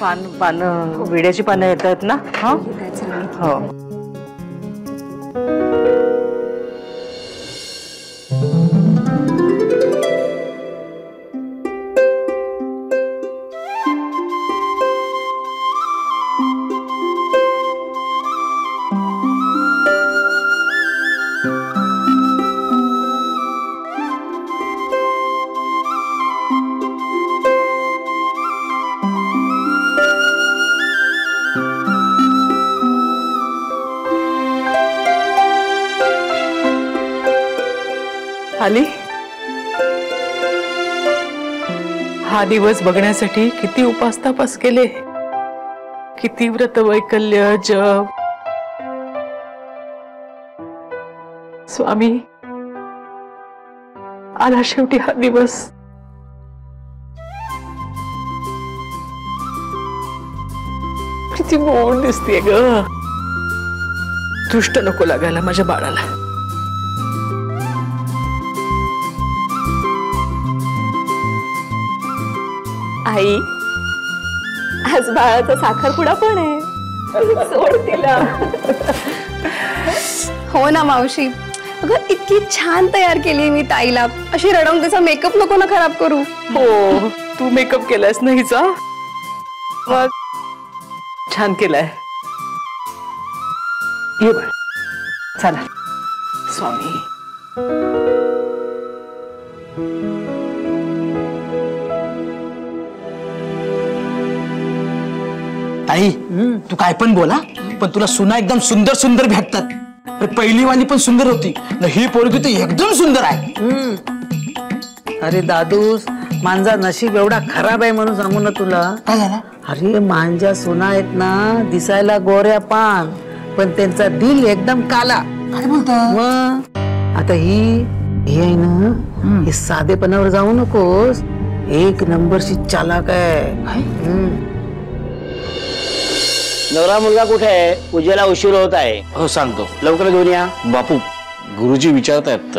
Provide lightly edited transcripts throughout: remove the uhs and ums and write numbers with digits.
पान पान विड्याची पानं येतात ना? हां हो आली। हा दिवस बघण्यासाठी किती उपासतापास केले, किती व्रत वैकल्य जप। स्वामी आला शेवटी हा दिवस। किती मोड दिसते ग, दुष्ट नको लागायला माझ्या बाळाला। आई आज बाळाचा साखरपुडा पण आहे, सोड तिला। हो ना मावशी, अगं इतकी छान तयार केली मी ताईला, अशी रडवतेचा मेकअप नको ना खराब करू। हो तू मेकअप केलास ना हिचा, मग छान केलाय। ये बघ चला स्वामी। आई तू काय पण बोला, पण तुला सुना एकदम सुंदर सुंदर भेटतात। पहिली वाली पण सुंदर होती ना, ही पोरगी तर एकदम सुंदर आहे। अरे दादूस, मांजा नशीब एवढा खराब आहे म्हणून सांगू ना तुला। अरे मांजा सुना आहेत ना, दिसायला गोऱ्या पान पण त्यांचा दिल एकदम काला। काय बोलतो मग आता ही आहे ना, हे साधेपणावर जाऊ नकोस, एक नंबरची चालाक आहे। नवरा मुलगा कुठे आहे? पूजेला उशीर होत आहे। हो सांगतो, लवकर घेऊन या। बापू गुरुजी विचारतात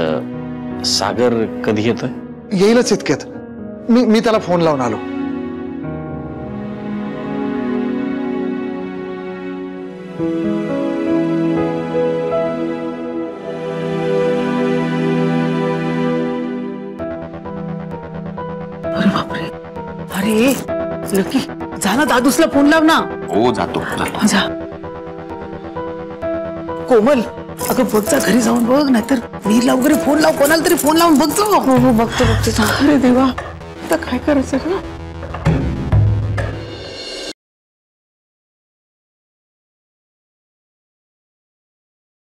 सागर कधी येतोय? येईलच इतक्यात, मी त्याला फोन लावून आलो। अरे बापरे, अरे लकी झाला, दादूसला फोन लाव ना। हो जातो जातो जा। कोमल अगं बघ जा, घरी जाऊन बघ, नाहीतर नीरला वगैरे फोन लाव, कोणाला तरी फोन लावून बघ जा। हो हो बघतो बघतो। अरे देवा आता काय करायचं ना।